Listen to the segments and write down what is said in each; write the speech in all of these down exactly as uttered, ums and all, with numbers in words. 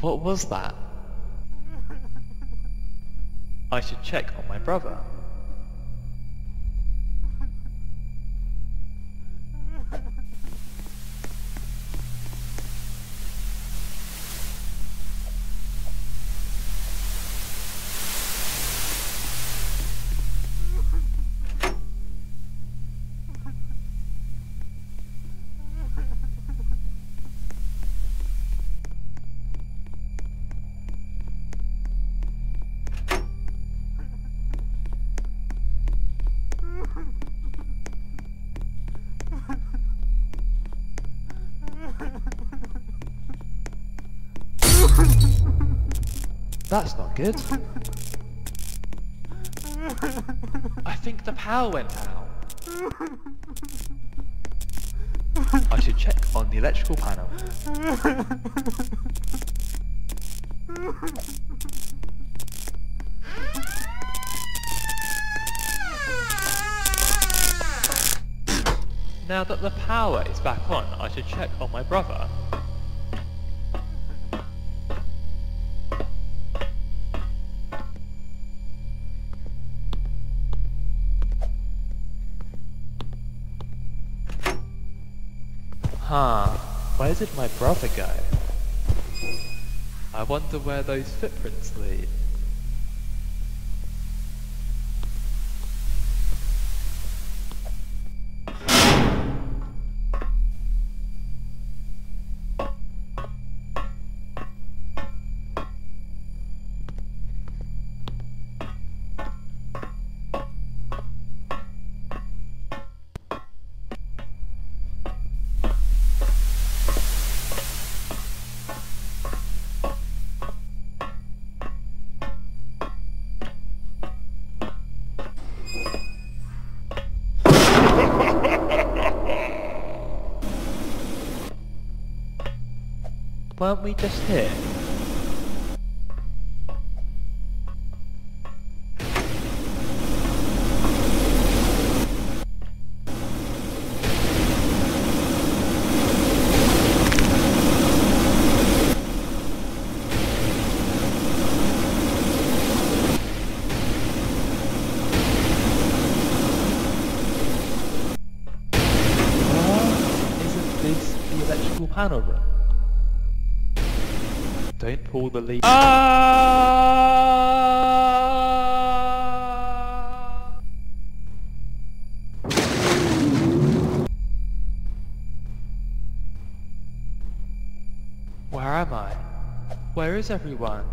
What was that? I should check on my brother. That's not good. I think the power went out. I should check on the electrical panel. Now that the power is back on, I should check on my brother. Huh, where did my brother go? I wonder where those footprints lead. Weren't we just here? Well, isn't this the electrical panel room? Don't pull the lead. Ah! Where am I? Where is everyone?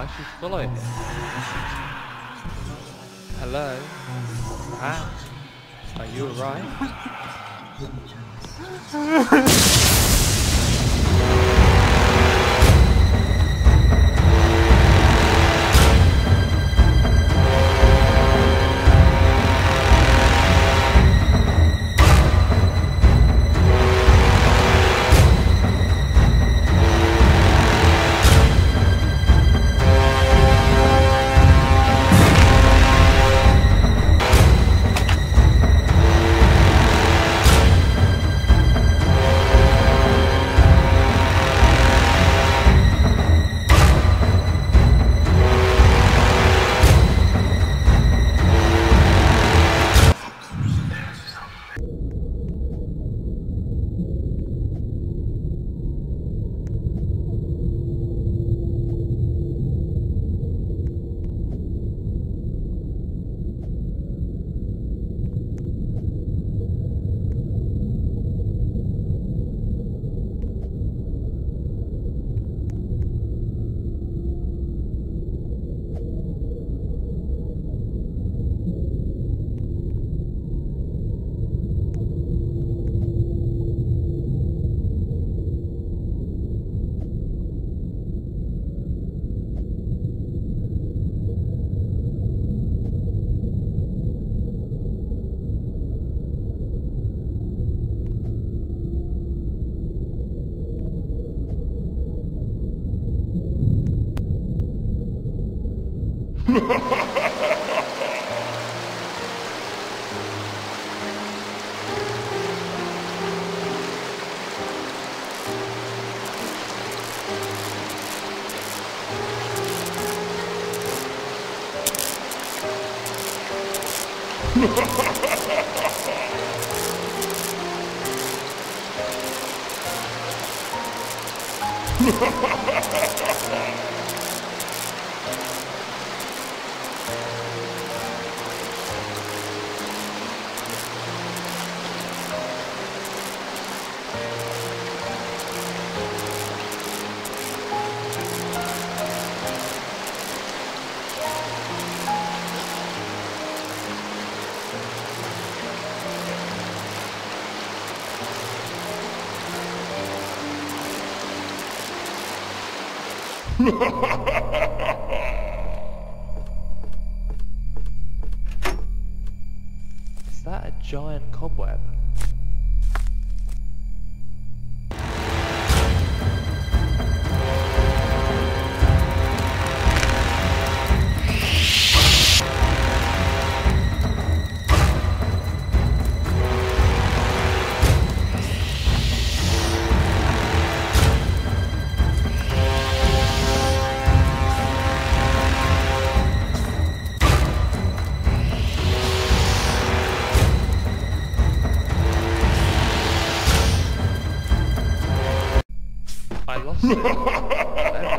I should follow him. Hello? Ah, are you alright? Ha ha ha ha! Is that a giant cobweb? My head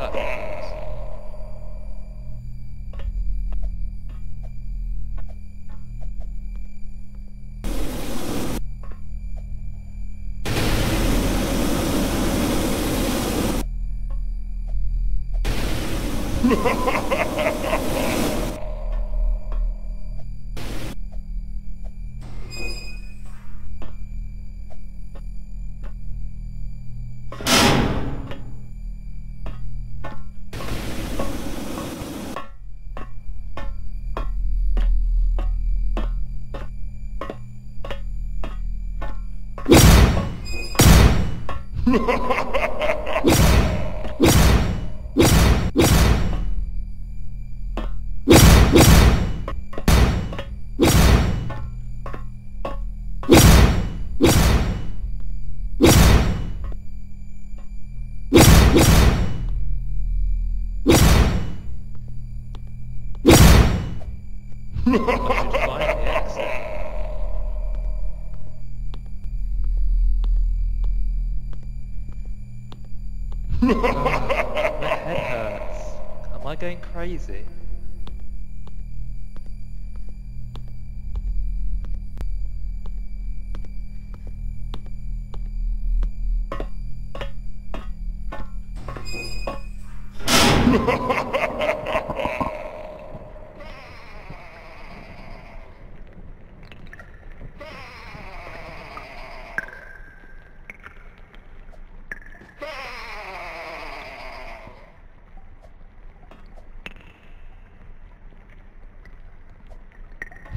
hurts. Am I going crazy?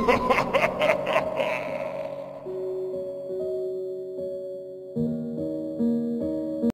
ha ha!